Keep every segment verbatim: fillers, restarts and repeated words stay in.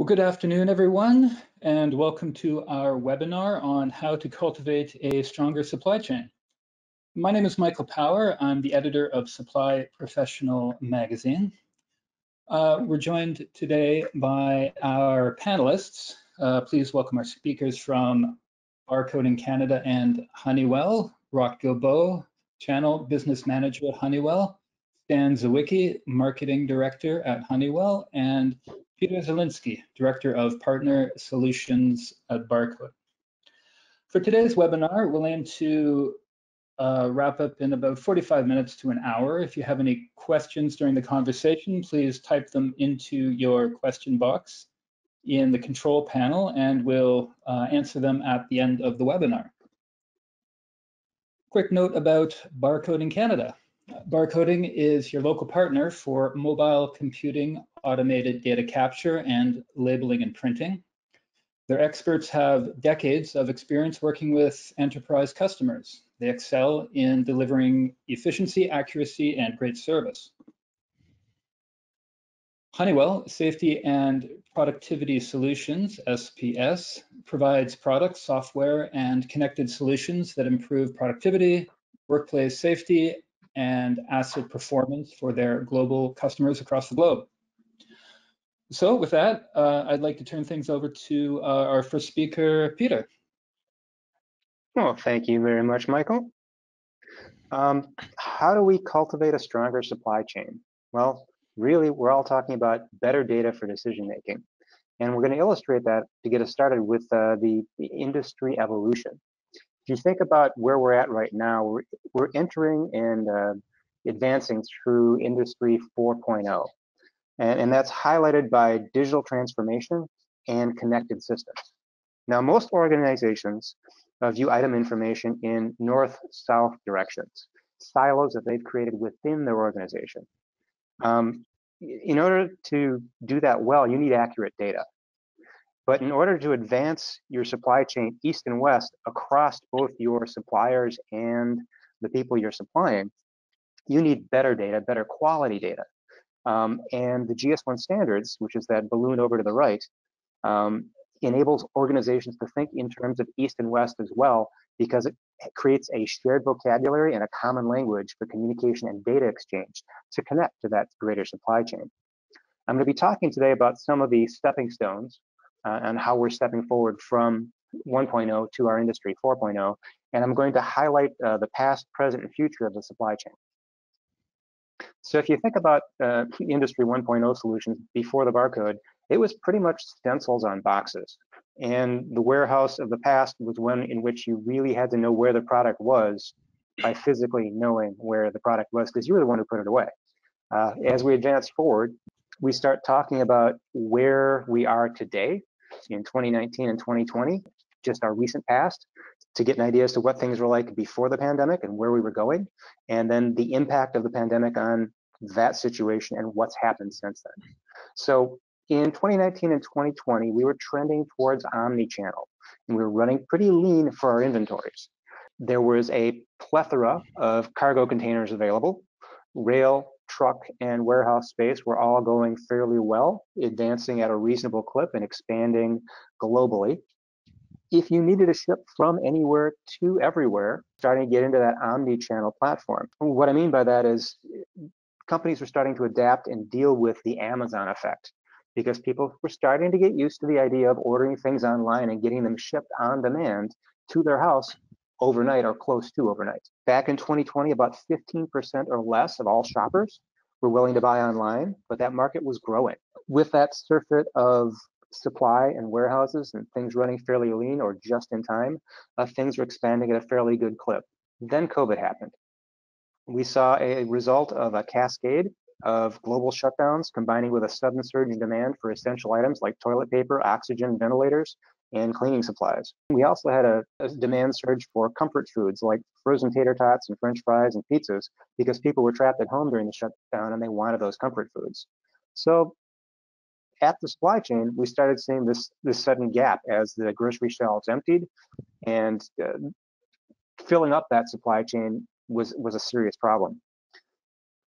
Well, good afternoon, everyone, and welcome to our webinar on how to cultivate a stronger supply chain. My name is Michael Power. I'm the editor of Supply Professional magazine. Uh, we're joined today by our panelists. Uh, please welcome our speakers from Barcoding Canada and Honeywell, Rock Gilboe, Channel Business Manager at Honeywell, Dan Zawicki, Marketing Director at Honeywell, and Peter Zielinski, Director of Partner Solutions at Barcode. For today's webinar, we'll aim to uh, wrap up in about forty-five minutes to an hour. If you have any questions during the conversation, please type them into your question box in the control panel, and we'll uh, answer them at the end of the webinar. Quick note about Barcoding Canada. Barcoding is your local partner for mobile computing, automated data capture, and labeling and printing. Their experts have decades of experience working with enterprise customers. They excel in delivering efficiency, accuracy, and great service. Honeywell Safety and Productivity Solutions, S P S, provides products, software, and connected solutions that improve productivity, workplace safety, and asset performance for their global customers across the globe. So with that, uh, I'd like to turn things over to uh, our first speaker, Peter. Well, thank you very much, Michael. Um, how do we cultivate a stronger supply chain? Well, really, we're all talking about better data for decision making. And we're going to illustrate that to get us started with uh, the, the industry evolution. If you think about where we're at right now, we're, we're entering and uh, advancing through Industry four point oh. And that's highlighted by digital transformation and connected systems. Now, most organizations view item information in north-south directions, silos that they've created within their organization. Um, in order to do that well, you need accurate data. But in order to advance your supply chain east and west across both your suppliers and the people you're supplying, you need better data, better quality data. Um, and the G S one standards, which is that balloon over to the right, um, enables organizations to think in terms of east and west as well, because it creates a shared vocabulary and a common language for communication and data exchange to connect to that greater supply chain. I'm going to be talking today about some of the stepping stones uh, and how we're stepping forward from one point oh to our Industry four point oh, and I'm going to highlight uh, the past, present, and future of the supply chain. So if you think about uh, Industry one point oh solutions before the barcode, it was pretty much stencils on boxes. And the warehouse of the past was one in which you really had to know where the product was by physically knowing where the product was, because you were the one who put it away. Uh, as we advance forward, we start talking about where we are today in twenty nineteen and twenty twenty, just our recent past, to get an idea as to what things were like before the pandemic and where we were going, and then the impact of the pandemic on that situation and what's happened since then. So in twenty nineteen and twenty twenty, we were trending towards omni-channel, and we were running pretty lean for our inventories. There was a plethora of cargo containers available. Rail, truck, and warehouse space were all going fairly well, advancing at a reasonable clip and expanding globally. If you needed to ship from anywhere to everywhere, starting to get into that omni-channel platform. What I mean by that is companies were starting to adapt and deal with the Amazon effect, because people were starting to get used to the idea of ordering things online and getting them shipped on demand to their house overnight or close to overnight. Back in twenty twenty, about fifteen percent or less of all shoppers were willing to buy online, but that market was growing. With that surfeit of supply and warehouses and things running fairly lean or just in time, uh, things were expanding at a fairly good clip. Then COVID happened. We saw a result of a cascade of global shutdowns combining with a sudden surge in demand for essential items like toilet paper, oxygen, ventilators, and cleaning supplies. We also had a, a demand surge for comfort foods like frozen tater tots and French fries and pizzas, because people were trapped at home during the shutdown and they wanted those comfort foods. So at the supply chain, we started seeing this, this sudden gap as the grocery shelves emptied, and uh, filling up that supply chain was, was a serious problem.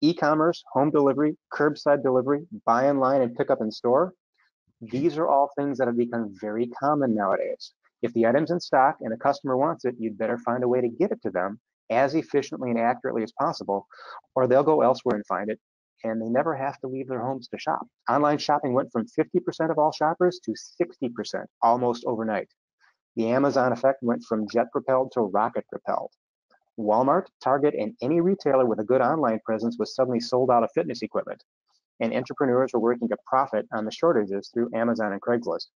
E-commerce, home delivery, curbside delivery, buy online and pick up in store These are all things that have become very common nowadays. If the item's in stock and a customer wants it, you'd better find a way to get it to them as efficiently and accurately as possible, or they'll go elsewhere and find it, and they never have to leave their homes to shop. Online shopping went from fifty percent of all shoppers to sixty percent almost overnight. The Amazon effect went from jet-propelled to rocket-propelled. Walmart, Target, and any retailer with a good online presence was suddenly sold out of fitness equipment, and entrepreneurs were working to profit on the shortages through Amazon and Craigslist.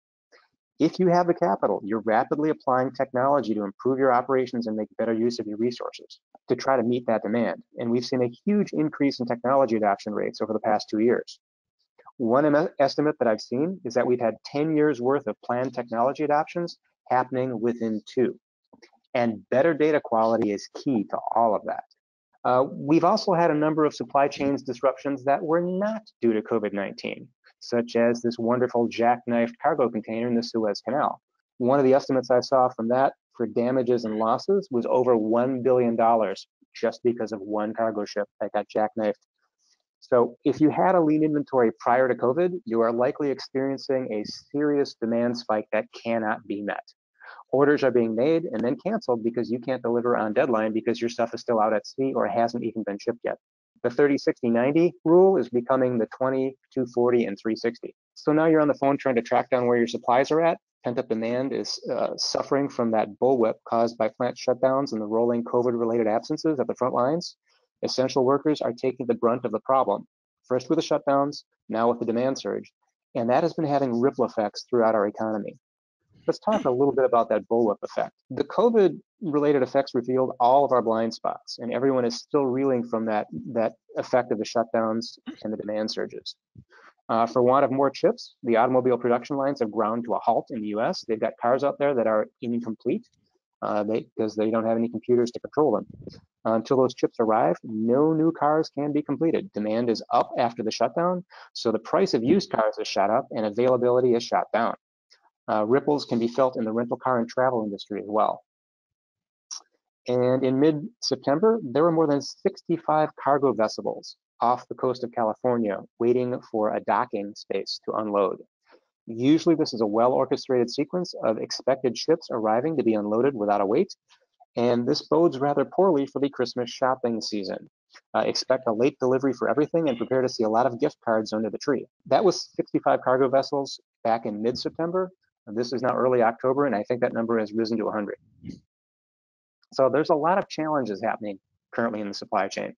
If you have the capital, you're rapidly applying technology to improve your operations and make better use of your resources to try to meet that demand. And we've seen a huge increase in technology adoption rates over the past two years. One estimate that I've seen is that we've had ten years worth of planned technology adoptions happening within two. And better data quality is key to all of that. Uh, we've also had a number of supply chains disruptions that were not due to COVID nineteen, such as this wonderful jackknifed cargo container in the Suez Canal. One of the estimates I saw from that for damages and losses was over one billion dollars just because of one cargo ship that got jackknifed. So if you had a lean inventory prior to COVID, you are likely experiencing a serious demand spike that cannot be met. Orders are being made and then canceled because you can't deliver on deadline because your stuff is still out at sea or hasn't even been shipped yet. The thirty, sixty, ninety rule is becoming the twenty, two forty, and three sixty. So now you're on the phone trying to track down where your supplies are at. Pent-up demand is uh, suffering from that bullwhip caused by plant shutdowns and the rolling COVID-related absences at the front lines. Essential workers are taking the brunt of the problem, first with the shutdowns, now with the demand surge. And that has been having ripple effects throughout our economy. Let's talk a little bit about that bullwhip effect. The COVID-related effects revealed all of our blind spots, and everyone is still reeling from that, that effect of the shutdowns and the demand surges. Uh, for want of more chips, the automobile production lines have ground to a halt in the U S. They've got cars out there that are incomplete uh, they, because they don't have any computers to control them. Uh, until those chips arrive, no new cars can be completed. Demand is up after the shutdown, so the price of used cars has shot up and availability is shot down. Uh, ripples can be felt in the rental car and travel industry as well. And in mid-September, there were more than sixty-five cargo vessels off the coast of California waiting for a docking space to unload. Usually this is a well-orchestrated sequence of expected ships arriving to be unloaded without a wait, and this bodes rather poorly for the Christmas shopping season. Uh, expect a late delivery for everything and prepare to see a lot of gift cards under the tree. That was sixty-five cargo vessels back in mid-September. This is now early October, and I think that number has risen to one hundred. So there's a lot of challenges happening currently in the supply chain.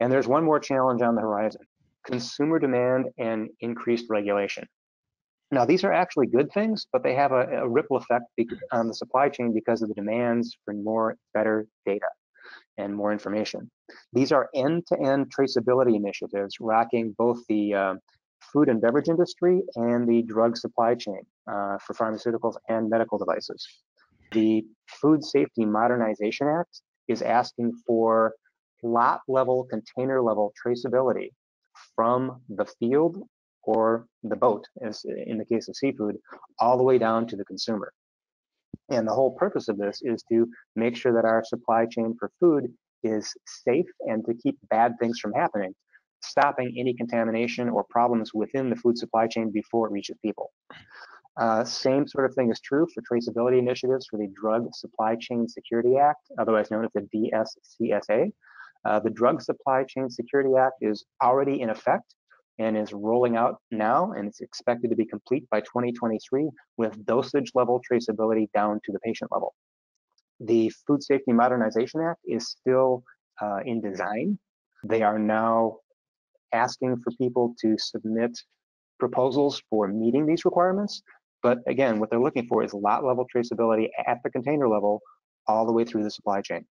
And there's one more challenge on the horizon, consumer demand and increased regulation. Now, these are actually good things, but they have a, a ripple effect on the supply chain because of the demands for more, better data and more information. These are end-to-end traceability initiatives rocking both the uh, food and beverage industry and the drug supply chain uh, for pharmaceuticals and medical devices. The Food Safety Modernization Act is asking for lot level, container level traceability from the field or the boat, as in the case of seafood, all the way down to the consumer. And the whole purpose of this is to make sure that our supply chain for food is safe and to keep bad things from happening, stopping any contamination or problems within the food supply chain before it reaches people. Uh, same sort of thing is true for traceability initiatives for the Drug Supply Chain Security Act, otherwise known as the D S C S A. Uh, the Drug Supply Chain Security Act is already in effect and is rolling out now, and it's expected to be complete by twenty twenty-three with dosage level traceability down to the patient level. The Food Safety Modernization Act is still uh, in design. They are now asking for people to submit proposals for meeting these requirements. But again, what they're looking for is lot level traceability at the container level all the way through the supply chain.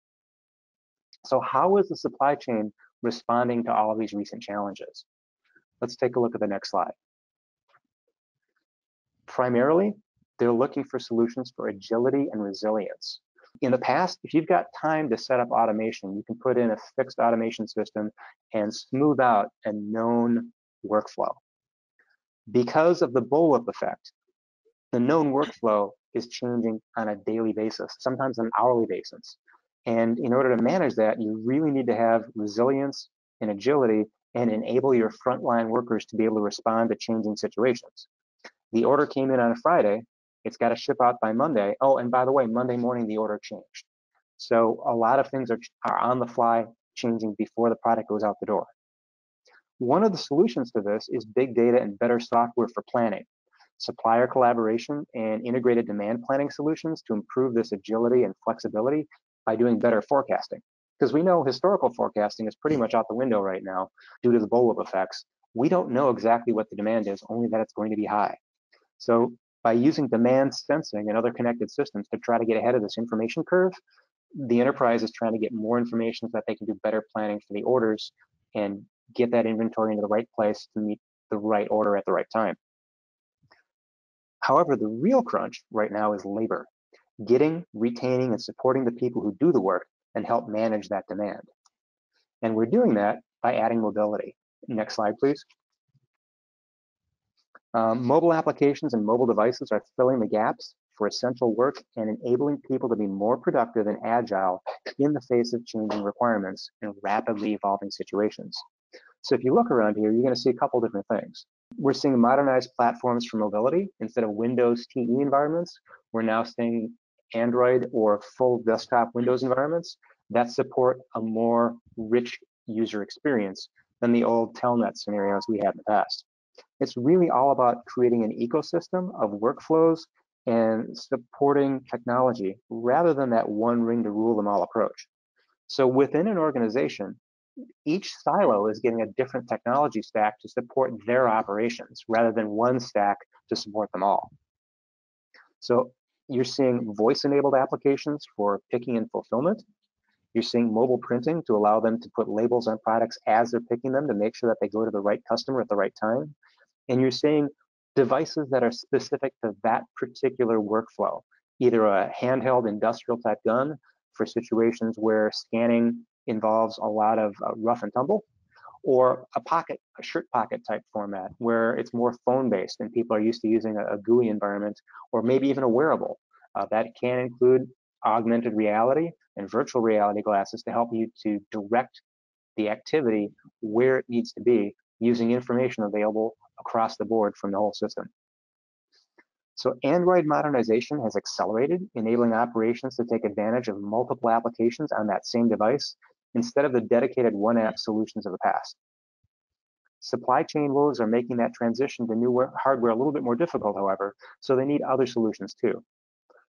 So how is the supply chain responding to all of these recent challenges? Let's take a look at the next slide. Primarily, they're looking for solutions for agility and resilience. In the past, if you've got time to set up automation, you can put in a fixed automation system and smooth out a known workflow. Because of the bullwhip effect, the known workflow is changing on a daily basis, sometimes on an hourly basis. And in order to manage that, you really need to have resilience and agility and enable your frontline workers to be able to respond to changing situations. The order came in on a Friday. It's got to ship out by Monday. Oh, and by the way, Monday morning, the order changed. So a lot of things are, are on the fly changing before the product goes out the door. One of the solutions to this is big data and better software for planning, supplier collaboration, and integrated demand planning solutions to improve this agility and flexibility by doing better forecasting. Because we know historical forecasting is pretty much out the window right now due to the bullwhip effects. We don't know exactly what the demand is, only that it's going to be high. So by using demand sensing and other connected systems to try to get ahead of this information curve, the enterprise is trying to get more information so that they can do better planning for the orders and get that inventory into the right place to meet the right order at the right time. However, the real crunch right now is labor, getting, retaining, and supporting the people who do the work and help manage that demand. And we're doing that by adding mobility. Next slide, please. Um, mobile applications and mobile devices are filling the gaps for essential work and enabling people to be more productive and agile in the face of changing requirements and rapidly evolving situations. So if you look around here, you're going to see a couple different things. We're seeing modernized platforms for mobility. Instead of Windows T E environments, we're now seeing Android or full desktop Windows environments that support a more rich user experience than the old telnet scenarios we had in the past. It's really all about creating an ecosystem of workflows and supporting technology rather than that one ring to rule them all approach. So within an organization, each silo is getting a different technology stack to support their operations rather than one stack to support them all. So you're seeing voice-enabled applications for picking and fulfillment. You're seeing mobile printing to allow them to put labels on products as they're picking them to make sure that they go to the right customer at the right time. And you're seeing devices that are specific to that particular workflow, either a handheld industrial type gun for situations where scanning involves a lot of uh, rough and tumble, or a pocket, a shirt pocket type format where it's more phone based and people are used to using a, a G U I environment, or maybe even a wearable uh, that can include augmented reality and virtual reality glasses to help you to direct the activity where it needs to be using information available across the board from the whole system. So Android modernization has accelerated, enabling operations to take advantage of multiple applications on that same device instead of the dedicated one app solutions of the past. Supply chain woes are making that transition to new hardware a little bit more difficult, however, so they need other solutions too.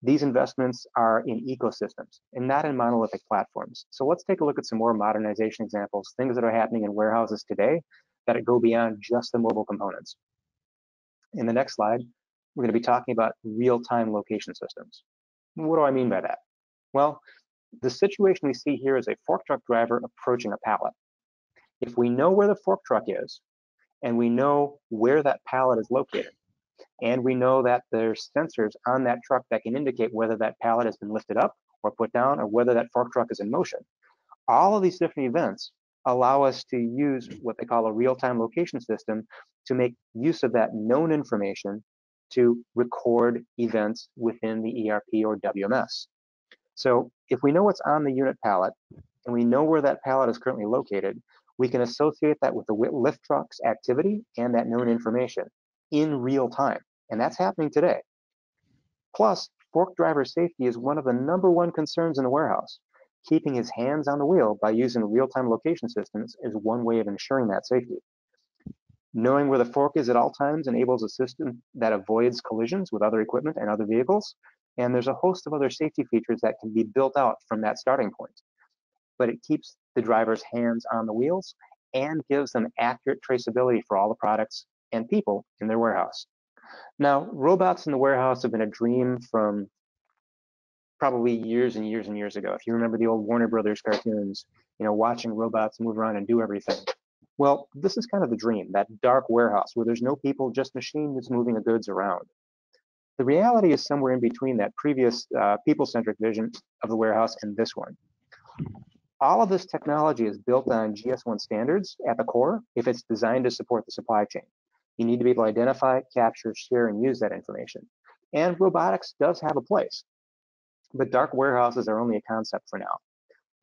These investments are in ecosystems and not in monolithic platforms. So let's take a look at some more modernization examples, things that are happening in warehouses today that go beyond just the mobile components. In the next slide, we're going to be talking about real-time location systems. What do I mean by that? Well, the situation we see here is a fork truck driver approaching a pallet. If we know where the fork truck is, and we know where that pallet is located, and we know that there's sensors on that truck that can indicate whether that pallet has been lifted up or put down, or whether that fork truck is in motion, all of these different events allow us to use what they call a real-time location system to make use of that known information to record events within the E R P or W M S. So if we know what's on the unit pallet and we know where that pallet is currently located, we can associate that with the lift truck's activity and that known information in real time. And that's happening today. Plus, fork driver safety is one of the number one concerns in the warehouse. Keeping his hands on the wheel by using real-time location systems is one way of ensuring that safety. Knowing where the fork is at all times enables a system that avoids collisions with other equipment and other vehicles. And there's a host of other safety features that can be built out from that starting point. But it keeps the driver's hands on the wheels and gives them accurate traceability for all the products and people in their warehouse. Now, robots in the warehouse have been a dream from probably years and years and years ago. If you remember the old Warner Brothers cartoons, you know, watching robots move around and do everything. Well, this is kind of the dream, that dark warehouse where there's no people, just machines moving the goods around. The reality is somewhere in between that previous uh, people-centric vision of the warehouse and this one. All of this technology is built on G S one standards at the core if it's designed to support the supply chain. You need to be able to identify, capture, share, and use that information. And robotics does have a place, but dark warehouses are only a concept for now.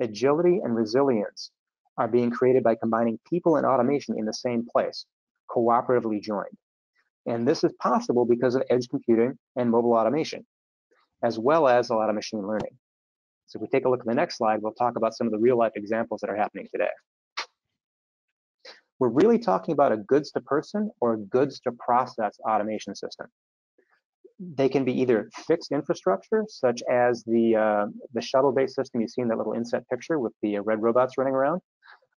Agility and resilience are being created by combining people and automation in the same place, cooperatively joined. And this is possible because of edge computing and mobile automation, as well as a lot of machine learning. So if we take a look at the next slide, we'll talk about some of the real life examples that are happening today. We're really talking about a goods to person or a goods to process automation system. They can be either fixed infrastructure, such as the, uh, the shuttle-based system you see in that little inset picture with the red robots running around,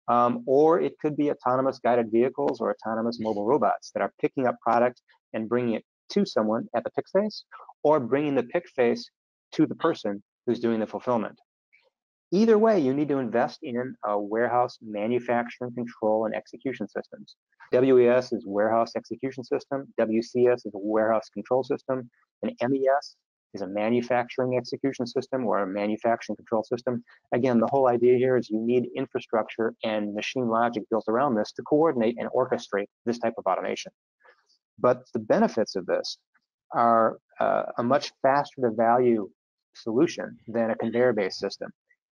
um, or it could be autonomous guided vehicles or autonomous mobile robots that are picking up product and bringing it to someone at the pick phase, or bringing the pick phase to the person who's doing the fulfillment. Either way, you need to invest in a warehouse manufacturing control and execution systems. W E S is warehouse execution system, W C S is a warehouse control system, and M E S is a manufacturing execution system or a manufacturing control system. Again, the whole idea here is you need infrastructure and machine logic built around this to coordinate and orchestrate this type of automation. But the benefits of this are uh, a much faster to value solution than a conveyor-based system.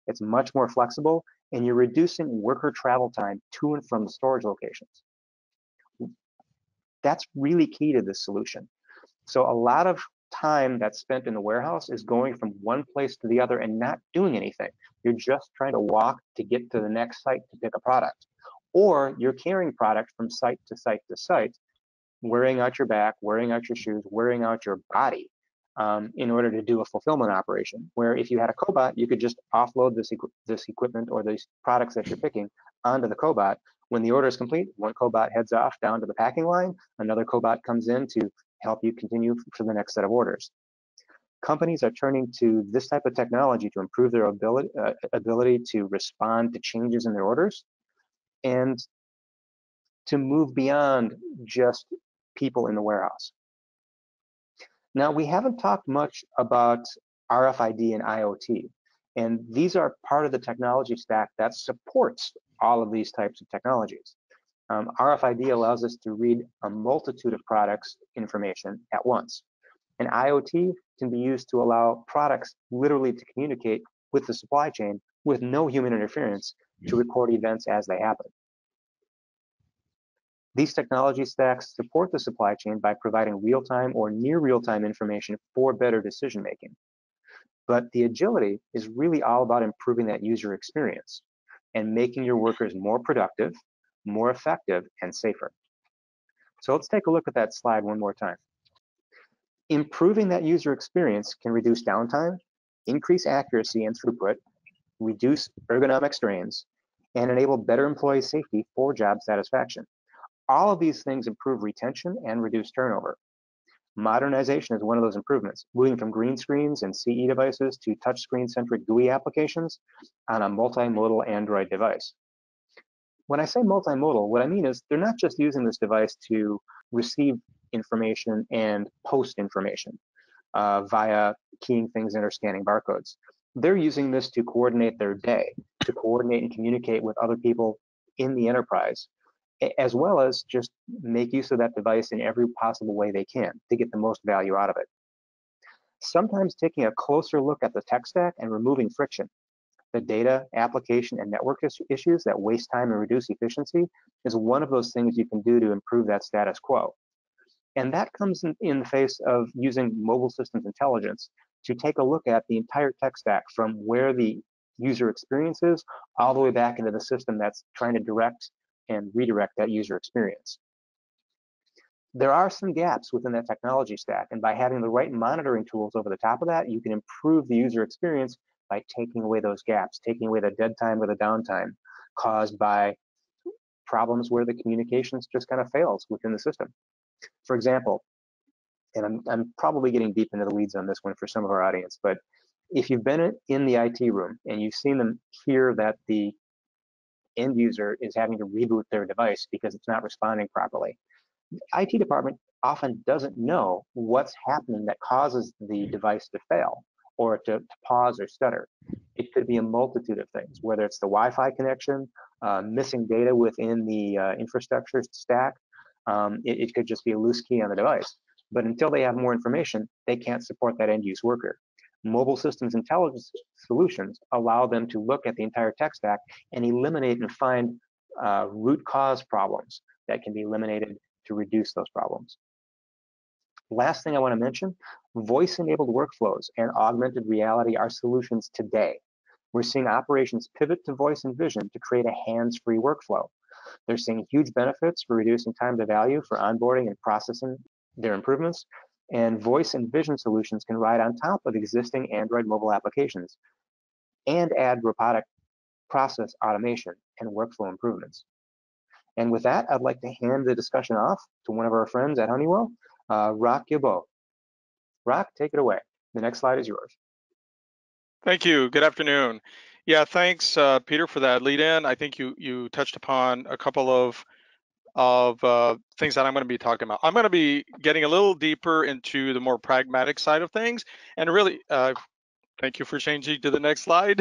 It's much more flexible, and you're reducing worker travel time to and from the storage locations. That's really key to this solution. So a lot of time that's spent in the warehouse is going from one place to the other and not doing anything. You're just trying to walk to get to the next site to pick a product, or you're carrying product from site to site to site, wearing out your back, wearing out your shoes, wearing out your body. Um, in order to do a fulfillment operation, where if you had a cobot, you could just offload this, equ this equipment or these products that you're picking onto the cobot. When the order is complete, one cobot heads off down to the packing line, another cobot comes in to help you continue for the next set of orders. Companies are turning to this type of technology to improve their ability, uh, ability to respond to changes in their orders and to move beyond just people in the warehouse. Now, we haven't talked much about R F I D and IoT, and these are part of the technology stack that supports all of these types of technologies. Um, R F I D allows us to read a multitude of products information at once, and IoT can be used to allow products literally to communicate with the supply chain with no human interference to record events as they happen. These technology stacks support the supply chain by providing real-time or near real-time information for better decision-making. But the agility is really all about improving that user experience and making your workers more productive, more effective, and safer. So let's take a look at that slide one more time. Improving that user experience can reduce downtime, increase accuracy and throughput, reduce ergonomic strains, and enable better employee safety for job satisfaction. All of these things improve retention and reduce turnover. Modernization is one of those improvements, moving from green screens and C E devices to touchscreen-centric G U I applications on a multimodal Android device. When I say multimodal, what I mean is they're not just using this device to receive information and post information uh, via keying things in or scanning barcodes. They're using this to coordinate their day, to coordinate and communicate with other people in the enterprise, as well as just make use of that device in every possible way they can to get the most value out of it. Sometimes taking a closer look at the tech stack and removing friction, the data, application, and network issues that waste time and reduce efficiency is one of those things you can do to improve that status quo. And that comes in, in the face of using mobile systems intelligence to take a look at the entire tech stack from where the user experience is all the way back into the system that's trying to direct and redirect that user experience. There are some gaps within that technology stack, and by having the right monitoring tools over the top of that, you can improve the user experience by taking away those gaps, taking away the dead time or the downtime caused by problems where the communications just kind of fails within the system. For example, and I'm, I'm probably getting deep into the weeds on this one for some of our audience, but if you've been in the I T room and you've seen them hear that the end user is having to reboot their device because it's not responding properly. The I T department often doesn't know what's happening that causes the device to fail or to, to pause or stutter. It could be a multitude of things, whether it's the Wi-Fi connection, uh, missing data within the uh, infrastructure stack. Um, it, it could just be a loose key on the device. But until they have more information, they can't support that end use worker. Mobile systems intelligence solutions allow them to look at the entire tech stack and eliminate and find uh, root cause problems that can be eliminated to reduce those problems. Last thing I want to mention, voice-enabled workflows and augmented reality are solutions today. We're seeing operations pivot to voice and vision to create a hands-free workflow. They're seeing huge benefits for reducing time to value for onboarding and processing their improvements, and voice and vision solutions can ride on top of existing Android mobile applications and add robotic process automation and workflow improvements. And with that, I'd like to hand the discussion off to one of our friends at Honeywell, uh, Rock Gilboe. Rock, take it away. The next slide is yours. Thank you. Good afternoon. Yeah, thanks, uh, Peter, for that lead in. I think you you touched upon a couple of of uh, things that I'm going to be talking about. I'm going to be getting a little deeper into the more pragmatic side of things, and really, uh, thank you for changing to the next slide.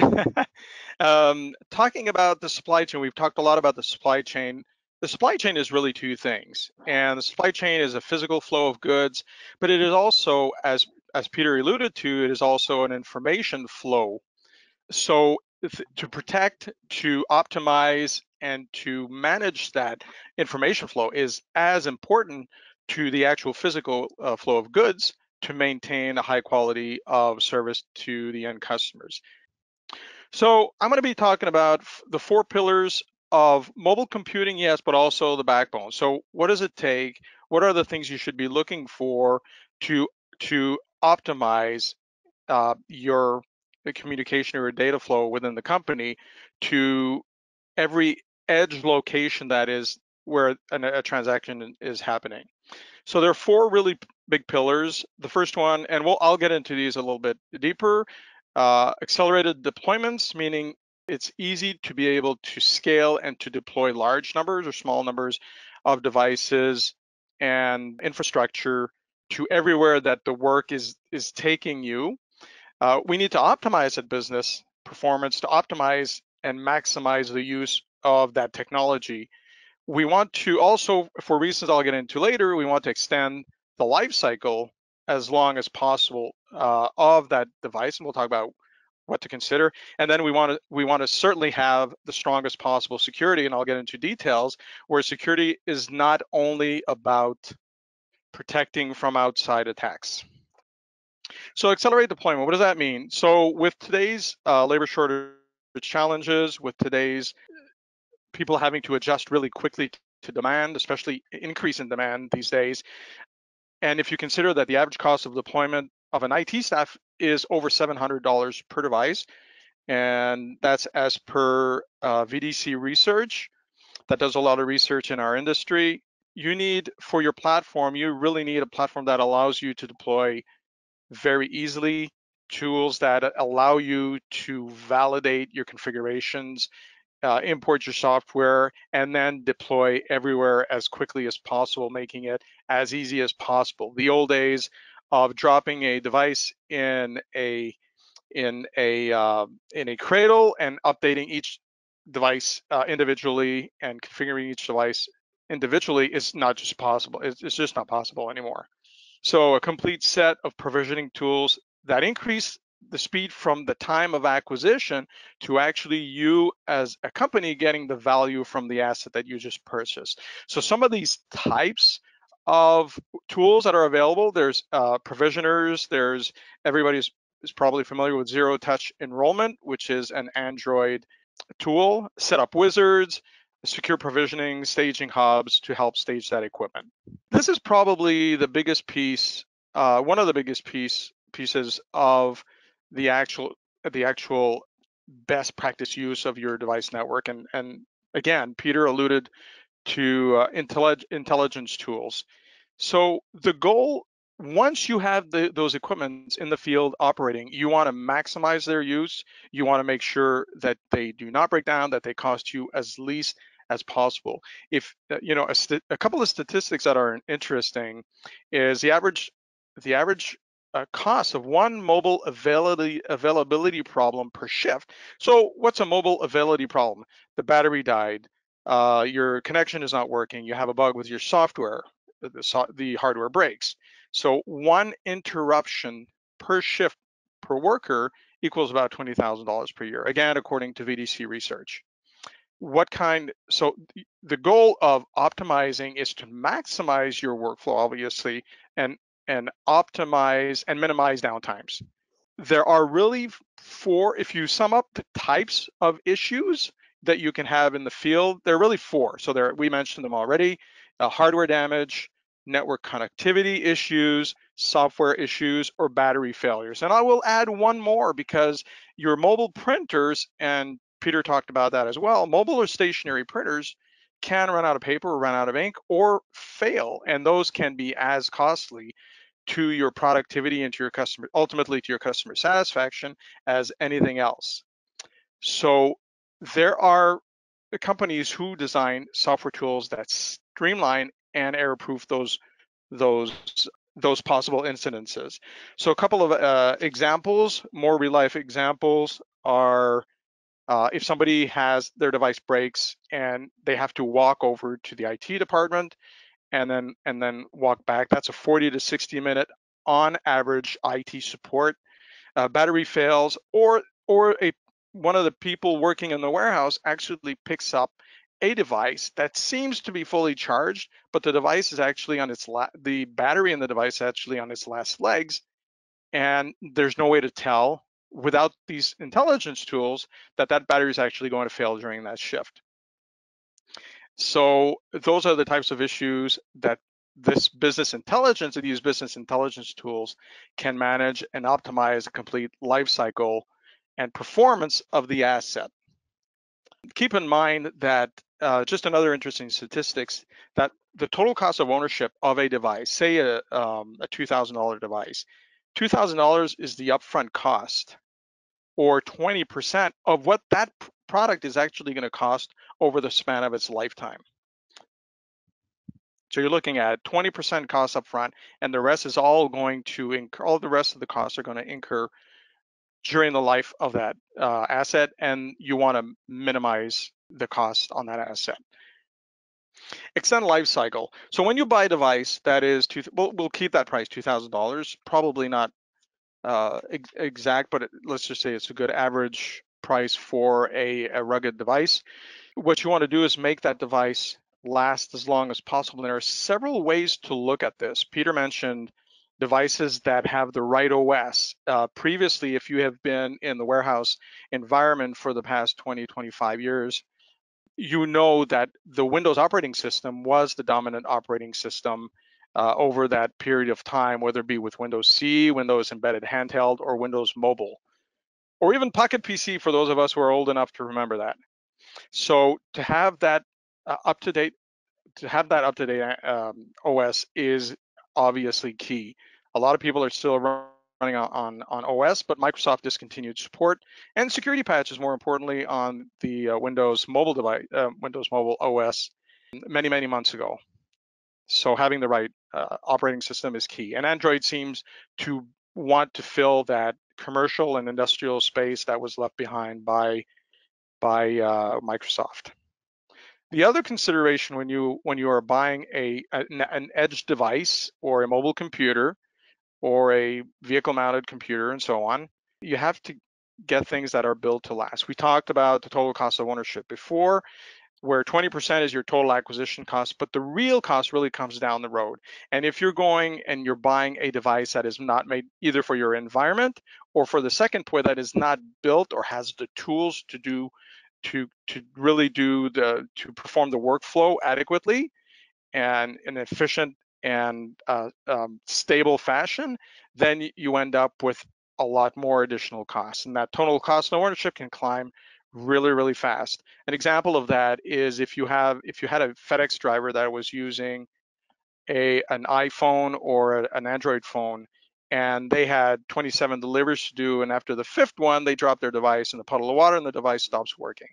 um, talking about the supply chain, we've talked a lot about the supply chain. The supply chain is really two things, and the supply chain is a physical flow of goods, but it is also, as as Peter alluded to, it is also an information flow. So to protect, to optimize, and to manage that information flow is as important to the actual physical uh, flow of goods to maintain a high quality of service to the end customers. So I'm going to be talking about the four pillars of mobile computing, yes, but also the backbone. So what does it take? What are the things you should be looking for to, to optimize uh, your the communication or data flow within the company to every edge location that is where an, a transaction is happening. So there are four really big pillars. The first one, and we'll, I'll get into these a little bit deeper, uh, accelerated deployments, meaning it's easy to be able to scale and to deploy large numbers or small numbers of devices and infrastructure to everywhere that the work is, is taking you. Uh, we need to optimize that business performance to optimize and maximize the use of that technology. We want to also, for reasons I'll get into later, we want to extend the life cycle as long as possible uh, of that device, and we'll talk about what to consider. And then we want to we want to certainly have the strongest possible security, and I'll get into details where security is not only about protecting from outside attacks. So accelerate deployment, what does that mean? So with today's uh, labor shortage challenges, with today's people having to adjust really quickly to demand, especially increase in demand these days, and if you consider that the average cost of deployment of an I T staff is over seven hundred dollars per device, and that's as per uh, V D C research, that does a lot of research in our industry, you need, for your platform, you really need a platform that allows you to deploy very easily, tools that allow you to validate your configurations, uh, import your software, and then deploy everywhere as quickly as possible, making it as easy as possible. The old days of dropping a device in a in a uh, in a cradle and updating each device uh, individually and configuring each device individually is not just possible. It's, it's just not possible anymore. So a complete set of provisioning tools that increase the speed from the time of acquisition to actually you as a company getting the value from the asset that you just purchased. So some of these types of tools that are available, there's uh, provisioners, there's everybody's is probably familiar with Zero Touch Enrollment, which is an Android tool, setup wizards, secure provisioning, staging hubs to help stage that equipment. This is probably the biggest piece, uh, one of the biggest piece pieces of the actual the actual best practice use of your device network. And and again, Peter alluded to uh, intellig intelligence tools. So the goal, once you have the, those equipments in the field operating, you want to maximize their use. You want to make sure that they do not break down, that they cost you as least as possible. If you know a, st a couple of statistics that are interesting is the average the average uh, cost of one mobile availability availability problem per shift. So what's a mobile availability problem? The battery died, uh, your connection is not working, you have a bug with your software, the, so the hardware breaks. So one interruption per shift per worker equals about twenty thousand dollars per year, again, according to V D C research. What kind, so the goal of optimizing is to maximize your workflow, obviously, and and optimize and minimize downtimes. There are really four, if you sum up the types of issues that you can have in the field, there are really four. So there, we mentioned them already, uh, hardware damage, network connectivity issues, software issues, or battery failures. And I will add one more, because your mobile printers, and Peter talked about that as well, mobile or stationary printers can run out of paper or run out of ink or fail. And those can be as costly to your productivity and to your customer, ultimately to your customer satisfaction, as anything else. So there are companies who design software tools that streamline and error-proof those those those possible incidences. So a couple of uh, examples, more real-life examples, are uh, if somebody has their device breaks and they have to walk over to the I T department and then and then walk back. That's a forty to sixty minute on average I T support. Uh, battery fails, or or a one of the people working in the warehouse actually picks up a device that seems to be fully charged, but the device is actually on its la the battery in the device is actually on its last legs, and there's no way to tell without these intelligence tools that that battery is actually going to fail during that shift. So those are the types of issues that this business intelligence, these business intelligence tools can manage and optimize the complete life cycle and performance of the asset. Keep in mind that uh, just another interesting statistics, that the total cost of ownership of a device, say a, um, a two thousand dollar device, two thousand dollars is the upfront cost, or twenty percent of what that product is actually going to cost over the span of its lifetime. So you're looking at twenty percent cost upfront, and the rest is all going to incur, all the rest of the costs are going to incur during the life of that uh, asset, and you want to minimize the cost on that asset. Extend life cycle. So when you buy a device that is, two, we'll, we'll keep that price two thousand dollars, probably not uh, ex exact, but it, let's just say it's a good average price for a, a rugged device. What you want to do is make that device last as long as possible. And there are several ways to look at this. Peter mentioned devices that have the right O S. Uh, previously, if you have been in the warehouse environment for the past twenty, twenty-five years, you know that the Windows operating system was the dominant operating system uh, over that period of time, whether it be with Windows C, Windows Embedded Handheld, or Windows Mobile, or even Pocket P C for those of us who are old enough to remember that. So to have that uh, up-to-date, to have that up-to-date um, O S is obviously key. A lot of people are still running on, on O S, but Microsoft discontinued support and security patches, more importantly, on the uh, Windows mobile device, uh, Windows Mobile O S many, many months ago. So having the right uh, operating system is key. And Android seems to want to fill that commercial and industrial space that was left behind by, by uh, Microsoft. The other consideration when you when you are buying a an, an edge device or a mobile computer or a vehicle-mounted computer and so on, you have to get things that are built to last. We talked about the total cost of ownership before, where twenty percent is your total acquisition cost, but the real cost really comes down the road. And if you're going and you're buying a device that is not made either for your environment or for the second point, that is not built or has the tools to do to to really do the to perform the workflow adequately and in an efficient and uh, um, stable fashion, then you end up with a lot more additional costs, and that total cost of ownership can climb really, really fast. An example of that is if you have if you had a FedEx driver that was using a an iPhone or a, an Android phone, and they had twenty-seven deliveries to do, and after the fifth one, they dropped their device in the puddle of water and the device stops working.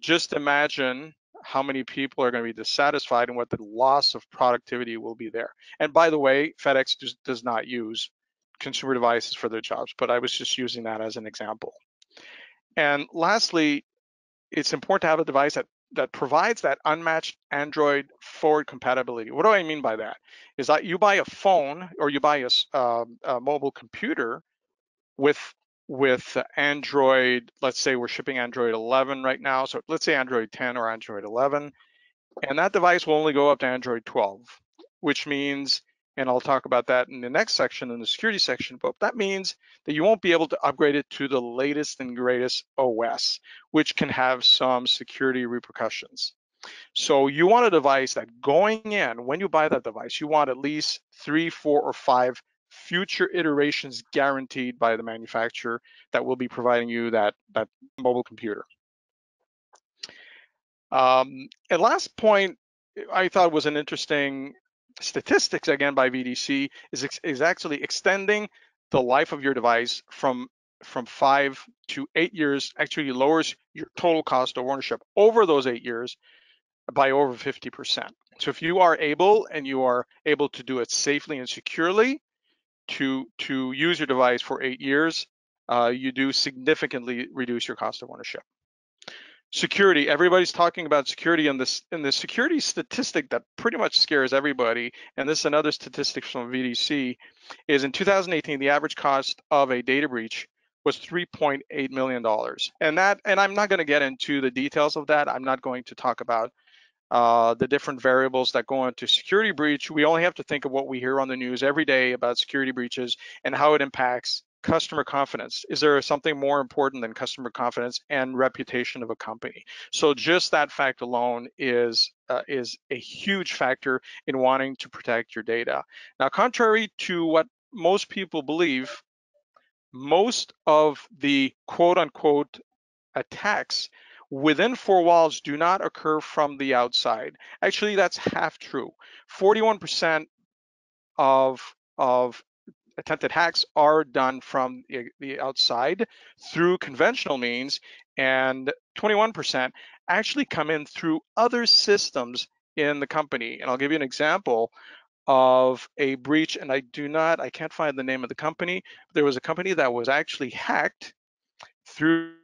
Just imagine how many people are going to be dissatisfied and what the loss of productivity will be there. And by the way, FedEx does, does not use consumer devices for their jobs, but I was just using that as an example. And lastly, it's important to have a device that that provides that unmatched Android forward compatibility. What do I mean by that? Is that you buy a phone or you buy a, um, a mobile computer with with Android, let's say we're shipping Android eleven right now. So let's say Android ten or Android eleven, and that device will only go up to Android twelve, which means and I'll talk about that in the next section, in the security section, but that means that you won't be able to upgrade it to the latest and greatest O S, which can have some security repercussions. So you want a device that going in, when you buy that device, you want at least three, four, or five future iterations guaranteed by the manufacturer that will be providing you that, that mobile computer. Um, and last point I thought was an interesting statistics, again, by V D C, is, ex is actually extending the life of your device from from five to eight years actually lowers your total cost of ownership over those eight years by over fifty percent. So if you are able and you are able to do it safely and securely to, to use your device for eight years, uh, you do significantly reduce your cost of ownership. Security, everybody's talking about security in this in the security statistic that pretty much scares everybody, and this is another statistic from V D C, is in two thousand eighteen, the average cost of a data breach was three point eight million dollars. And that, and I'm not gonna get into the details of that. I'm not going to talk about uh, the different variables that go into security breach. We only have to think of what we hear on the news every day about security breaches and how it impacts customer confidence. Is there something more important than customer confidence and reputation of a company? So just that fact alone is, uh, is a huge factor in wanting to protect your data. Now, contrary to what most people believe, most of the quote unquote attacks within four walls do not occur from the outside. Actually, that's half true. forty-one percent of, of attempted hacks are done from the, the outside through conventional means, and twenty-one percent actually come in through other systems in the company. And I'll give you an example of a breach, and I do not, I can't find the name of the company. There was a company that was actually hacked through,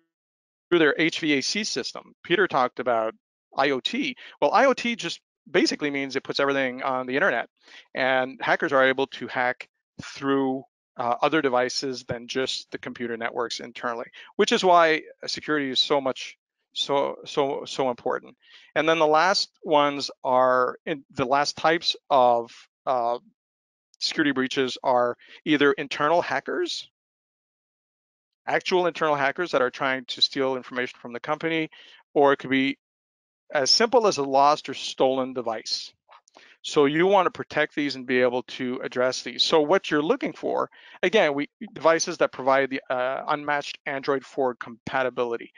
through their H V A C system. Peter talked about IoT. Well, IoT just basically means it puts everything on the internet, and hackers are able to hack through uh, other devices than just the computer networks internally, which is why security is so much so so so important. And then the last ones are in, the last types of uh, security breaches are either internal hackers, actual internal hackers that are trying to steal information from the company, or it could be as simple as a lost or stolen device. So you want to protect these and be able to address these. So what you're looking for, again, we devices that provide the uh, unmatched Android four compatibility.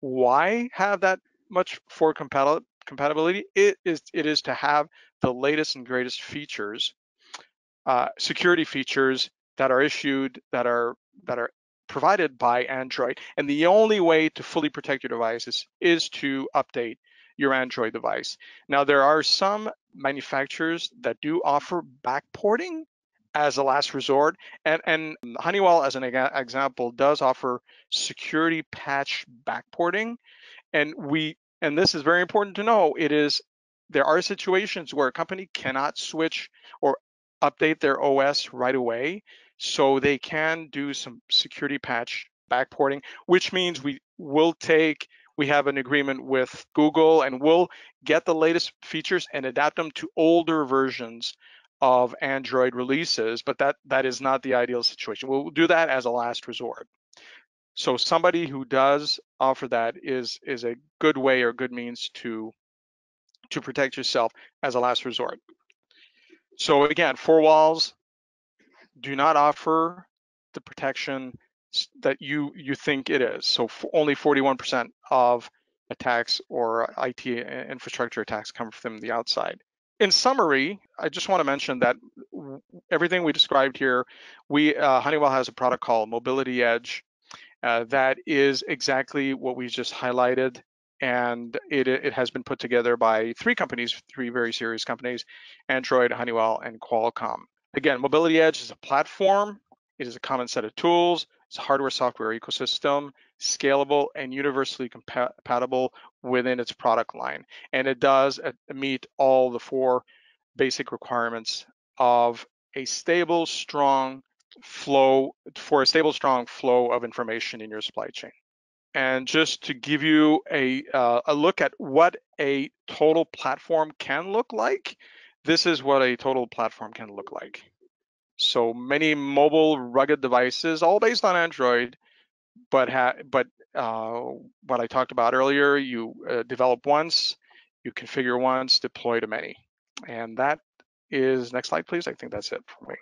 Why have that much for compatible compatibility? It is it is to have the latest and greatest features, uh, security features that are issued that are that are provided by Android. And the only way to fully protect your devices is to update your Android device. Now, there are some manufacturers that do offer backporting as a last resort, and, and Honeywell, as an example, does offer security patch backporting. And we, and this is very important to know, it is, there are situations where a company cannot switch or update their O S right away, so they can do some security patch backporting, which means we will take, we have an agreement with Google, and we'll get the latest features and adapt them to older versions of Android releases, but that that is not the ideal situation. We'll do that as a last resort. So somebody who does offer that is is a good way or good means to to protect yourself as a last resort. So again, four walls do not offer the protection that you you think it is. So only forty-one percent of attacks or I T infrastructure attacks come from the outside. In summary, I just want to mention that everything we described here, we uh, Honeywell has a product called Mobility Edge uh, that is exactly what we just highlighted, and it, it has been put together by three companies, three very serious companies, Android, Honeywell, and Qualcomm. Again, Mobility Edge is a platform. It is a common set of tools. It's a hardware-software ecosystem, scalable and universally compatible within its product line. And it does meet all the four basic requirements of a stable, strong flow, for a stable, strong flow of information in your supply chain. And just to give you a, uh, a look at what a total platform can look like, This is what a total platform can look like. So many mobile rugged devices, all based on Android, but ha but uh, what I talked about earlier, you uh, develop once, you configure once, deploy to many. And that is, next slide, please. I think that's it for me.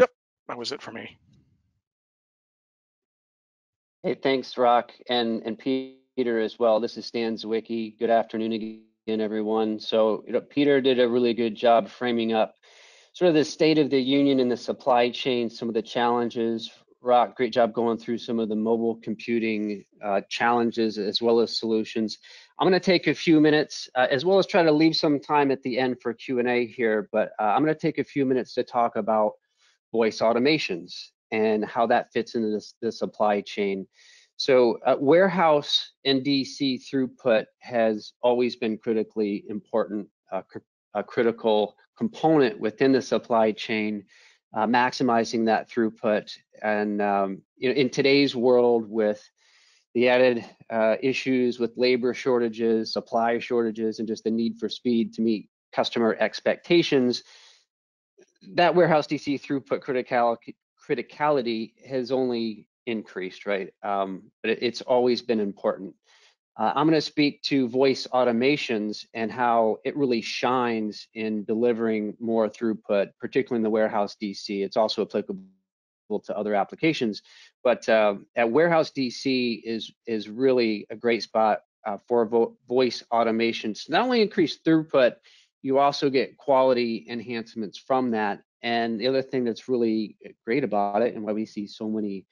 Yep, that was it for me. Hey, thanks, Rock, and, and Peter as well. This is Dan Zawicki. Good afternoon again, everyone. So, you know, Peter did a really good job framing up sort of the state of the union in the supply chain, some of the challenges. Rock, great job going through some of the mobile computing uh, challenges as well as solutions. I'm going to take a few minutes, uh, as well as try to leave some time at the end for Q and A here, but uh, I'm going to take a few minutes to talk about voice automations and how that fits into this, the supply chain. So uh, warehouse and D C throughput has always been critically important, uh, cr a critical component within the supply chain, uh, maximizing that throughput. And um, you know, in today's world with the added uh, issues with labor shortages, supply shortages, and just the need for speed to meet customer expectations, that warehouse D C throughput criticality criticality has only increased, right? Um, but it, it's always been important. Uh, I'm going to speak to voice automations and how it really shines in delivering more throughput, particularly in the warehouse D C. It's also applicable to other applications, but uh, at warehouse D C is is really a great spot uh, for vo voice automations. Not only increase throughput, you also get quality enhancements from that. And the other thing that's really great about it, and why we see so many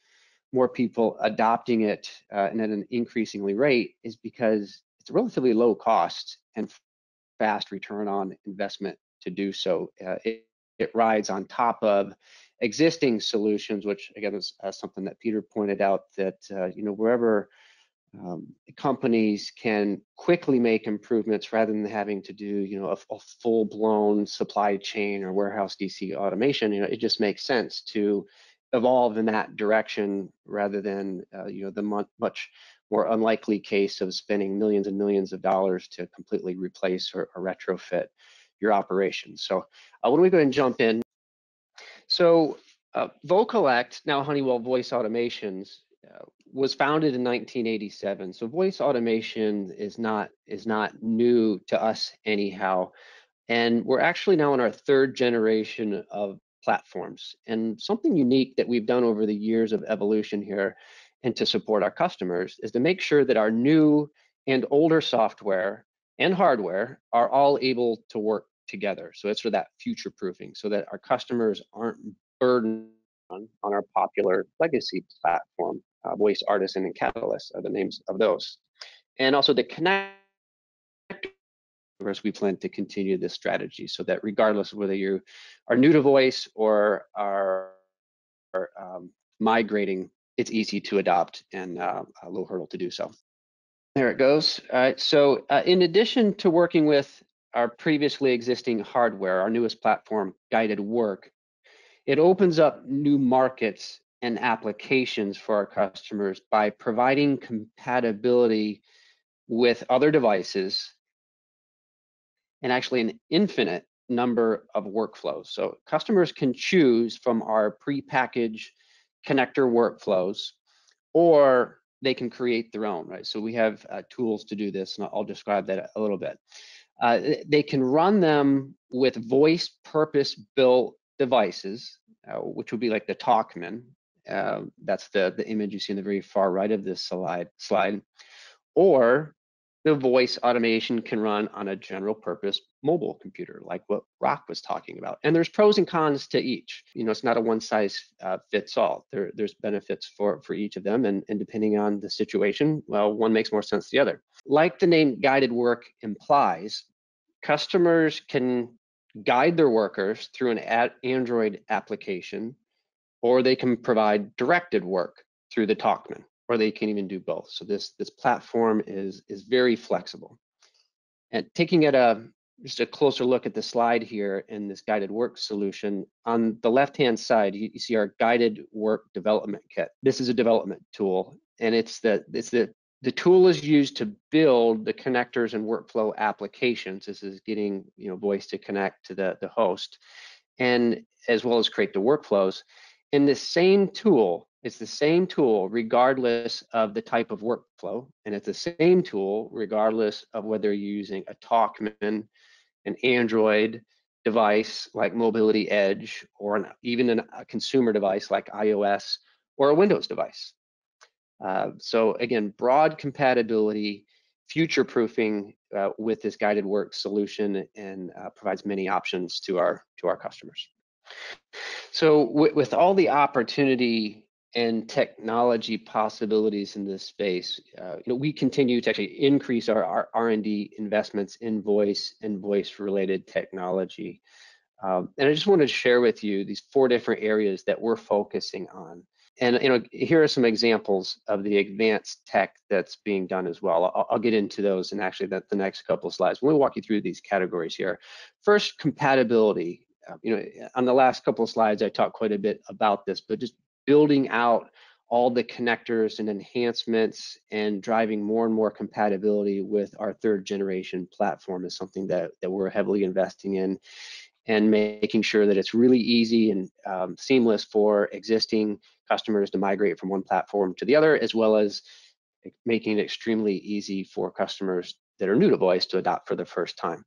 more people adopting it uh, and at an increasingly rate, is because it's a relatively low cost and fast return on investment to do so. Uh, it, it rides on top of existing solutions, which again is uh, something that Peter pointed out, that uh, you know, wherever um, companies can quickly make improvements rather than having to do, you know, a, a full-blown supply chain or warehouse D C automation, you know, it just makes sense to evolve in that direction rather than uh, you know, the much more unlikely case of spending millions and millions of dollars to completely replace or, or retrofit your operation. So uh, why don't we go ahead and jump in? So uh, VoCollect, now Honeywell Voice Automations, uh, was founded in nineteen eighty-seven. So voice automation is not is not new to us anyhow, and we're actually now in our third generation of platforms. And something unique that we've done over the years of evolution here and to support our customers is to make sure that our new and older software and hardware are all able to work together. So it's for that future proofing so that our customers aren't burdened on, on our popular legacy platform. Uh, Voice Artisan and Catalyst are the names of those. And also the connect we plan to continue this strategy so that regardless of whether you are new to voice or are, are um, migrating, it's easy to adopt and uh, a low hurdle to do so. There it goes. All right, so uh, in addition to working with our previously existing hardware, our newest platform, GuidedWorks, it opens up new markets and applications for our customers by providing compatibility with other devices and actually an infinite number of workflows. So customers can choose from our prepackaged connector workflows, or they can create their own, right? So we have uh, tools to do this, and I'll describe that a little bit. Uh, they can run them with voice purpose-built devices, uh, which would be like the Talkman. Uh, that's the, the image you see in the very far right of this slide, slide. Or the voice automation can run on a general purpose mobile computer, like what Rock was talking about. And there's pros and cons to each. You know, it's not a one size uh, fits all. There, there's benefits for, for each of them. And, and depending on the situation, well, one makes more sense than the other. Like the name GuidedWorks implies, customers can guide their workers through an ad Android application, or they can provide directed work through the Talkman, or they can even do both. So this this platform is is very flexible. And taking at a just a closer look at the slide here in this GuidedWorks solution, on the left-hand side, you, you see our GuidedWorks development kit. This is a development tool, and it's the it's the The tool is used to build the connectors and workflow applications. This is getting, you know, voice to connect to the, the host, and as well as create the workflows. In the same tool, it's the same tool regardless of the type of workflow, and it's the same tool regardless of whether you're using a Talkman, an Android device like Mobility Edge, or an, even an, a consumer device like iOS or a Windows device. Uh, so again, broad compatibility, future proofing uh, with this GuidedWorks solution, and uh, provides many options to our to our customers. So with, with all the opportunity and technology possibilities in this space, uh, you know, we continue to actually increase our R and D investments in voice and voice-related technology. Um, and I just wanted to share with you these four different areas that we're focusing on. And you know, here are some examples of the advanced tech that's being done as well. I'll, I'll get into those and actually that the next couple of slides. We'll walk you through these categories here. First, compatibility. Uh, you know, on the last couple of slides, I talked quite a bit about this, but just building out all the connectors and enhancements and driving more and more compatibility with our third generation platform is something that, that we're heavily investing in, and making sure that it's really easy and um, seamless for existing customers to migrate from one platform to the other, as well as making it extremely easy for customers that are new to voice to adopt for the first time.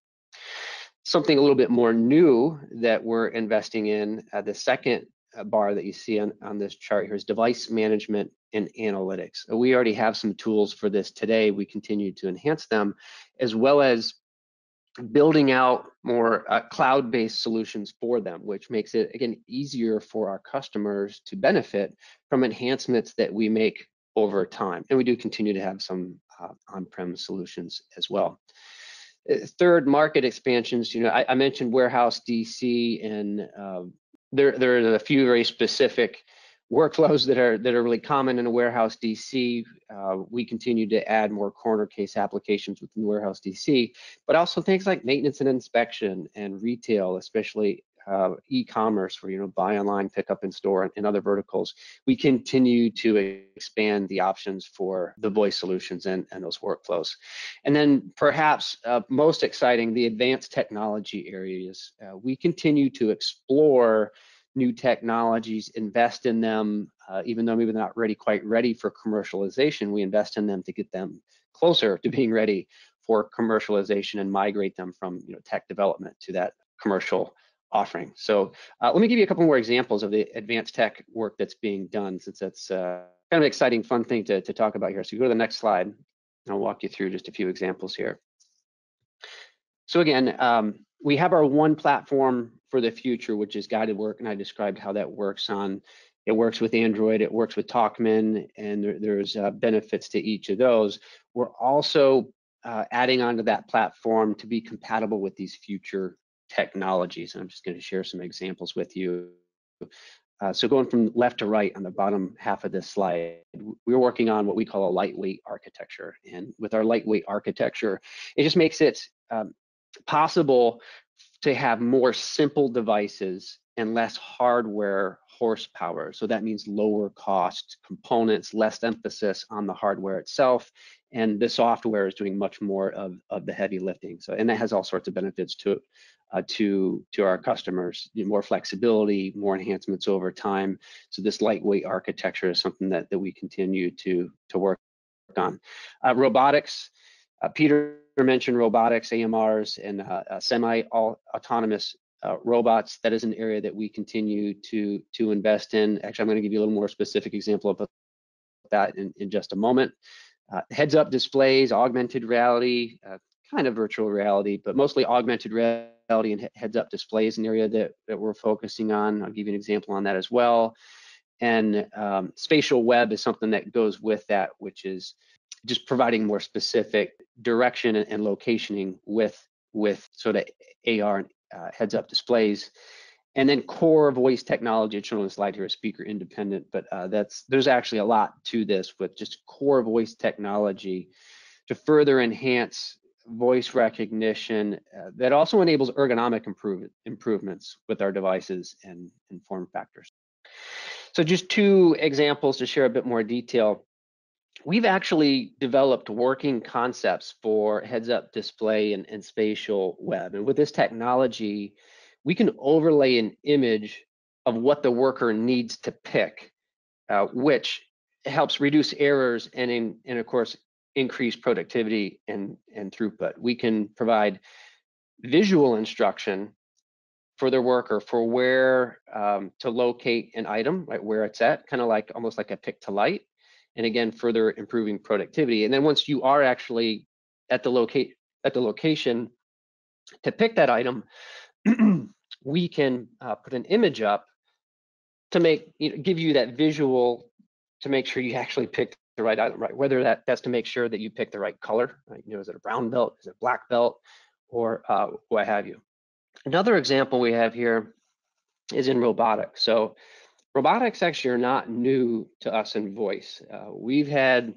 Something a little bit more new that we're investing in, uh, the second bar that you see on, on this chart here, is device management and analytics. We already have some tools for this today. We continue to enhance them, as well as building out more uh, cloud-based solutions for them, which makes it, again, easier for our customers to benefit from enhancements that we make over time. And we do continue to have some uh, on-prem solutions as well. Third, market expansions. You know, I, I mentioned warehouse D C, and uh, there, there are a few very specific workflows that are that are really common in a warehouse D C. Uh, we continue to add more corner case applications within warehouse D C, but also things like maintenance and inspection and retail, especially uh, e-commerce, where, you know, buy online, pick up in store, and, and other verticals. We continue to expand the options for the voice solutions and, and those workflows. And then perhaps uh, most exciting, the advanced technology areas. Uh, we continue to explore new technologies, invest in them, uh, even though maybe they're not ready, quite ready for commercialization. We invest in them to get them closer to being ready for commercialization and migrate them from, you know, tech development to that commercial offering. So uh, let me give you a couple more examples of the advanced tech work that's being done, since that's uh, kind of an exciting, fun thing to, to talk about here. So go to the next slide, and I'll walk you through just a few examples here. So again, um, we have our one platform for the future, which is GuidedWorks, and I described how that works on, it works with Android, it works with Talkman, and there, there's uh, benefits to each of those. We're also uh, adding onto that platform to be compatible with these future technologies, and I'm just going to share some examples with you. Uh, so going from left to right on the bottom half of this slide, we're working on what we call a lightweight architecture, and with our lightweight architecture, it just makes it um, possible to have more simple devices and less hardware horsepower. So that means lower cost components, less emphasis on the hardware itself, and the software is doing much more of, of the heavy lifting. So, and that has all sorts of benefits to, uh, to, to our customers, you know, more flexibility, more enhancements over time. So this lightweight architecture is something that, that we continue to, to work on. Uh, robotics, uh, Peter mentioned robotics, A M Rs, and uh, uh, semi-autonomous uh, robots. That is an area that we continue to to invest in. Actually, I'm going to give you a little more specific example of that in, in just a moment. Uh, heads-up displays, augmented reality, uh, kind of virtual reality, but mostly augmented reality and heads-up displays, an area that, that we're focusing on. I'll give you an example on that as well. And um, spatial web is something that goes with that, which is just providing more specific direction and locationing with with sort of A R and uh, heads-up displays. And then core voice technology, it's shown on the slide here, is speaker independent, but uh, that's there's actually a lot to this with just core voice technology to further enhance voice recognition uh, that also enables ergonomic improve, improvements with our devices and, and form factors. So just two examples to share a bit more detail. we've actually developed working concepts for heads-up display and, and spatial web. And with this technology, we can overlay an image of what the worker needs to pick, uh, which helps reduce errors and, in, and of course, increase productivity and, and throughput. We can provide visual instruction for their worker for where um, to locate an item, right, where it's at, kind of like almost like a pick to light. And again, further improving productivity. And then once you are actually at the locate at the location to pick that item, we can uh, put an image up to make you know, give you that visual to make sure you actually pick the right item. Right, whether that that's to make sure that you pick the right color. Right? You know, is it a brown belt? Is it black belt? Or uh, what have you? Another example we have here is in robotics. So. Robotics actually are not new to us in voice. Uh, we've had,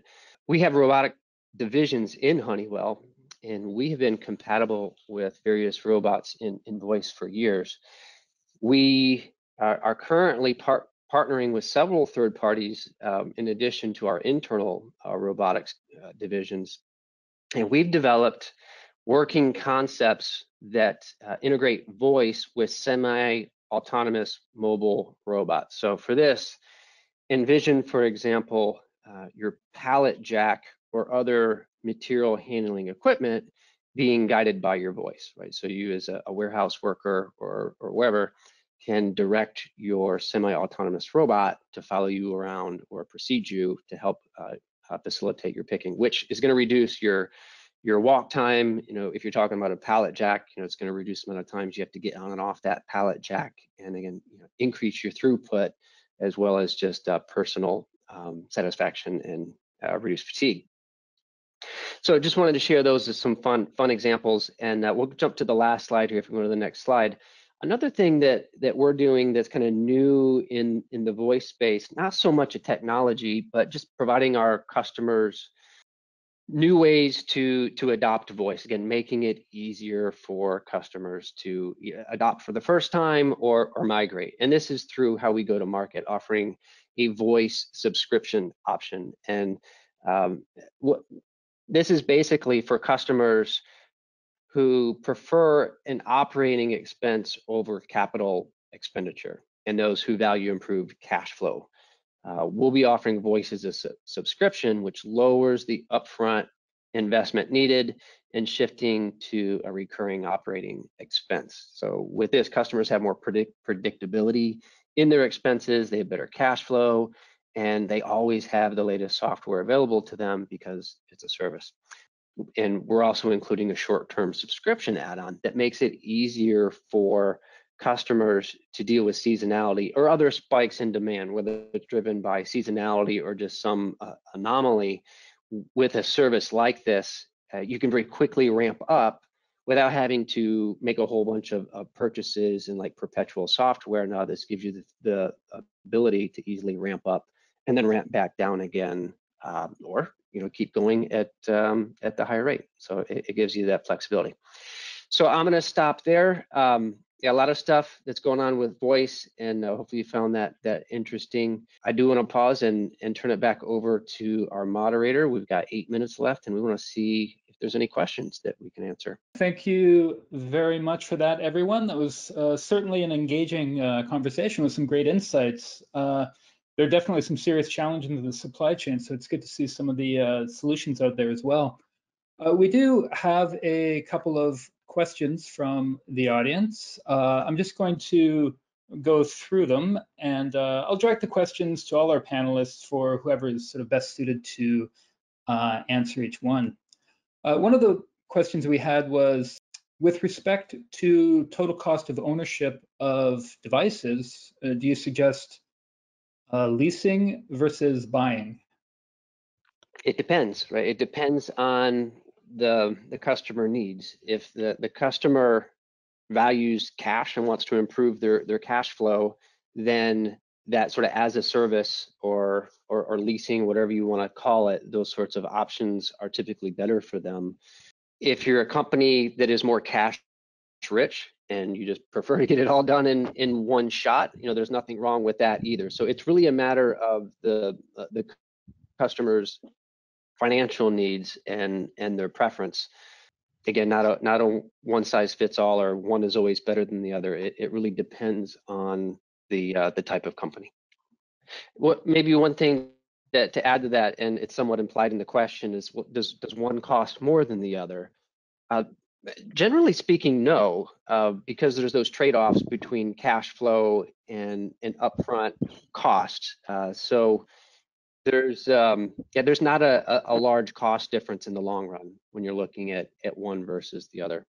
we have robotic divisions in Honeywell, and we have been compatible with various robots in, in voice for years. We are, are currently par partnering with several third parties um, in addition to our internal uh, robotics uh, divisions. And we've developed working concepts that uh, integrate voice with semi autonomous mobile robots. So for this, envision, for example, uh, your pallet jack or other material handling equipment being guided by your voice, right? So you as a, a warehouse worker or, or wherever can direct your semi-autonomous robot to follow you around or precede you to help uh, uh, facilitate your picking, which is going to reduce your Your walk time. You know, if you're talking about a pallet jack, you know, it's going to reduce the amount of times you have to get on and off that pallet jack, and again, you know, increase your throughput as well as just uh, personal um, satisfaction and uh, reduce fatigue. So, I just wanted to share those as some fun, fun examples, and uh, we'll jump to the last slide here. If we go to the next slide, another thing that that we're doing that's kind of new in in the voice space, not so much a technology, but just providing our customers new ways to to adopt voice, again making it easier for customers to adopt for the first time or or migrate. And this is through how we go to market, offering a voice subscription option. And um, what this is basically for customers who prefer an operating expense over capital expenditure, and those who value improved cash flow. Uh, we'll be offering voice as a su subscription, which lowers the upfront investment needed and shifting to a recurring operating expense. So with this, customers have more predict predictability in their expenses, they have better cash flow, and they always have the latest software available to them because it's a service. And we're also including a short-term subscription add-on that makes it easier for customers to deal with seasonality or other spikes in demand, whether it's driven by seasonality or just some uh, anomaly. With a service like this, uh, you can very quickly ramp up without having to make a whole bunch of, of purchases and like perpetual software. Now this gives you the, the ability to easily ramp up and then ramp back down again, um, or you know keep going at um, at the higher rate. So it, it gives you that flexibility. So I'm going to stop there. Um, Yeah, a lot of stuff that's going on with voice, and uh, hopefully you found that that interesting. I do want to pause and and turn it back over to our moderator. We've got eight minutes left, and we want to see if there's any questions that we can answer. Thank you very much for that, everyone. That was uh, certainly an engaging uh, conversation with some great insights. Uh, there are definitely some serious challenges in the supply chain, so it's good to see some of the uh, solutions out there as well. Uh, we do have a couple of questions from the audience. Uh, I'm just going to go through them, and uh, I'll direct the questions to all our panelists for whoever is sort of best suited to uh, answer each one. Uh, one of the questions we had was, with respect to total cost of ownership of devices, uh, do you suggest uh, leasing versus buying? It depends, right? It depends on the the customer needs. If the the customer values cash and wants to improve their their cash flow, then that sort of as a service or or, or leasing, whatever you want to call it, those sorts of options are typically better for them. If you're a company that is more cash rich and you just prefer to get it all done in in one shot, you know, there's nothing wrong with that either. So it's really a matter of the uh, the customer's financial needs and and their preference. Again, not a not a one size fits all or one is always better than the other. It it really depends on the uh, the type of company. What maybe one thing that to add to that, and it's somewhat implied in the question, is what, does does one cost more than the other? Uh, generally speaking, no, uh, because there's those trade-offs between cash flow and and upfront cost. Uh, so there's um, yeah, there's not a, a large cost difference in the long run when you're looking at at one versus the other.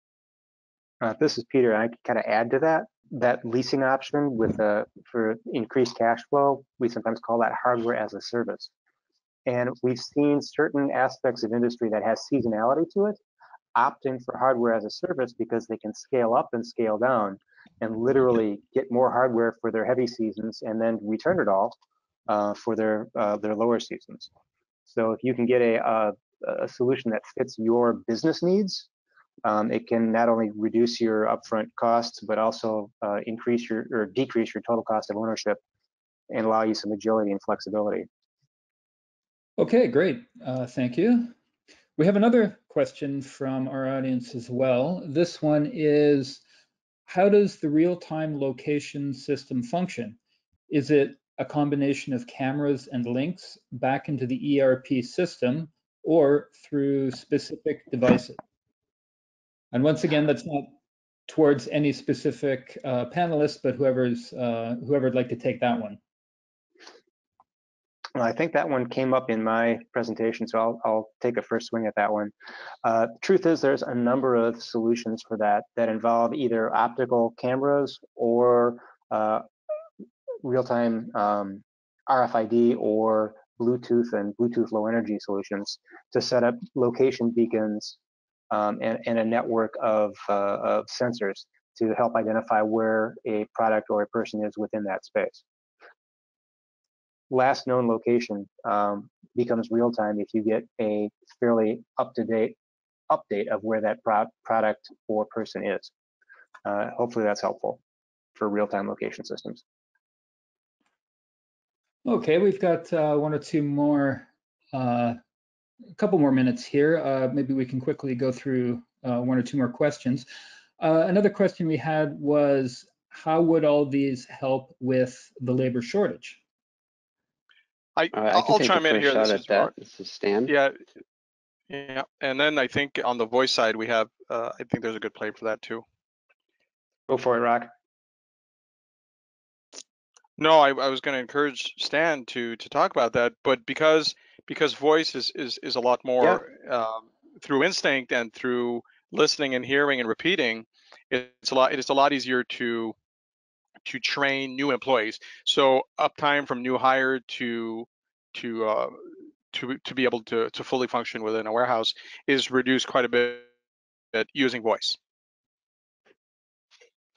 Uh, this is Peter. I can kind of add to that. That leasing option with a, for increased cash flow, we sometimes call that hardware as a service. And we've seen certain aspects of industry that has seasonality to it opt in for hardware as a service because they can scale up and scale down and literally get more hardware for their heavy seasons and then return it all uh, for their uh, their lower seasons. So if you can get a, a, a solution that fits your business needs, Um, it can not only reduce your upfront costs, but also uh, increase your or decrease your total cost of ownership and allow you some agility and flexibility. Okay, great. Uh, thank you. We have another question from our audience as well. This one is, how does the real-time location system function? Is it a combination of cameras and links back into the E R P system or through specific devices? And once again, that's not towards any specific uh, panelist, but whoever's uh, whoever'd like to take that one. Well, I think that one came up in my presentation, so I'll, I'll take a first swing at that one. Uh, truth is, there's a number of solutions for that that involve either optical cameras or uh, real-time um, R F I D or Bluetooth and Bluetooth low energy solutions to set up location beacons Um, and, and a network of, uh, of sensors to help identify where a product or a person is within that space. Last known location um, becomes real time if you get a fairly up-to-date update of where that pro product or person is. Uh, hopefully that's helpful for real-time location systems. Okay, we've got uh, one or two more uh... a couple more minutes here. Uh, maybe we can quickly go through uh, one or two more questions. Uh, another question we had was, how would all these help with the labor shortage? I, uh, I I'll chime in here. This is, that. this is Stan. Yeah, yeah. And then I think on the voice side, we have. Uh, I think there's a good play for that too. Go for it, Rock. No, I, I was going to encourage Stan to to talk about that, but because. Because voice is, is, is a lot more yeah. um, through instinct and through listening and hearing and repeating. It, it's a lot. It's a lot easier to to train new employees. So uptime from new hire to to uh, to to be able to to fully function within a warehouse is reduced quite a bit at using voice.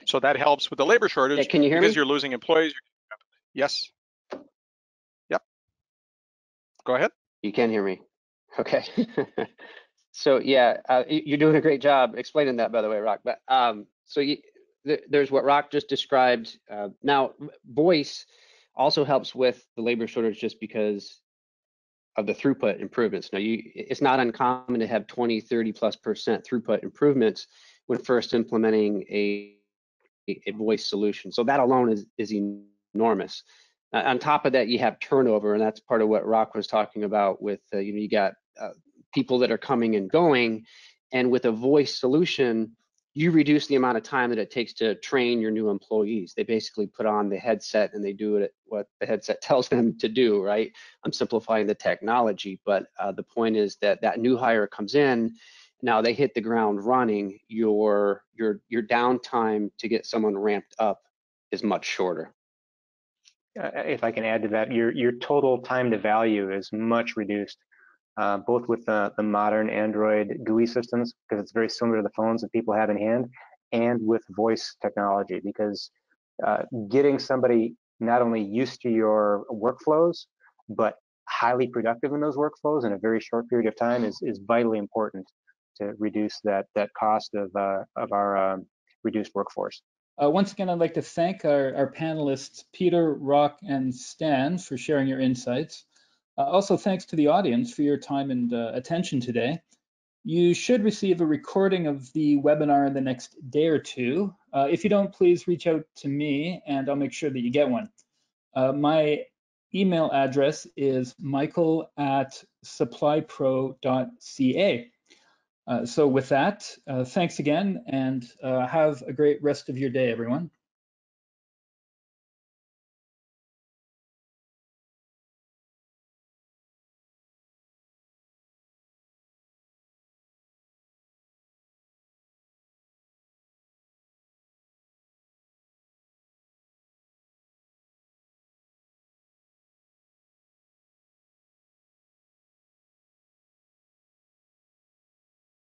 So that helps with the labor shortage. Yeah, can you hear because me? You're losing employees. Yes. Go ahead. You can hear me. Okay. So yeah, uh, you're doing a great job explaining that, by the way, Rock. But um, so you, th there's what Rock just described. Uh, now, voice also helps with the labor shortage just because of the throughput improvements. Now, you, it's not uncommon to have twenty, thirty plus percent throughput improvements when first implementing a, a, a voice solution. So that alone is, is enormous. On top of that, you have turnover, and that's part of what Rock was talking about with, uh, you know, you got uh, people that are coming and going, and with a voice solution, you reduce the amount of time that it takes to train your new employees. They basically put on the headset and they do what the headset tells them to do, right? I'm simplifying the technology, but uh, the point is that that new hire comes in, now they hit the ground running, your, your, your downtime to get someone ramped up is much shorter. If I can add to that, your your total time to value is much reduced, uh, both with the, the modern Android G U I systems, because it's very similar to the phones that people have in hand, and with voice technology, because uh, getting somebody not only used to your workflows, but highly productive in those workflows in a very short period of time is, is vitally important to reduce that that cost of, uh, of our um, reduced workforce. Uh, once again, I'd like to thank our, our panelists, Peter, Rock, and Stan, for sharing your insights. Uh, also, thanks to the audience for your time and uh, attention today. You should receive a recording of the webinar in the next day or two. Uh, if you don't, please reach out to me and I'll make sure that you get one. Uh, my email address is michael at supplypro dot c a. Uh, so with that, uh, thanks again, and uh, have a great rest of your day, everyone.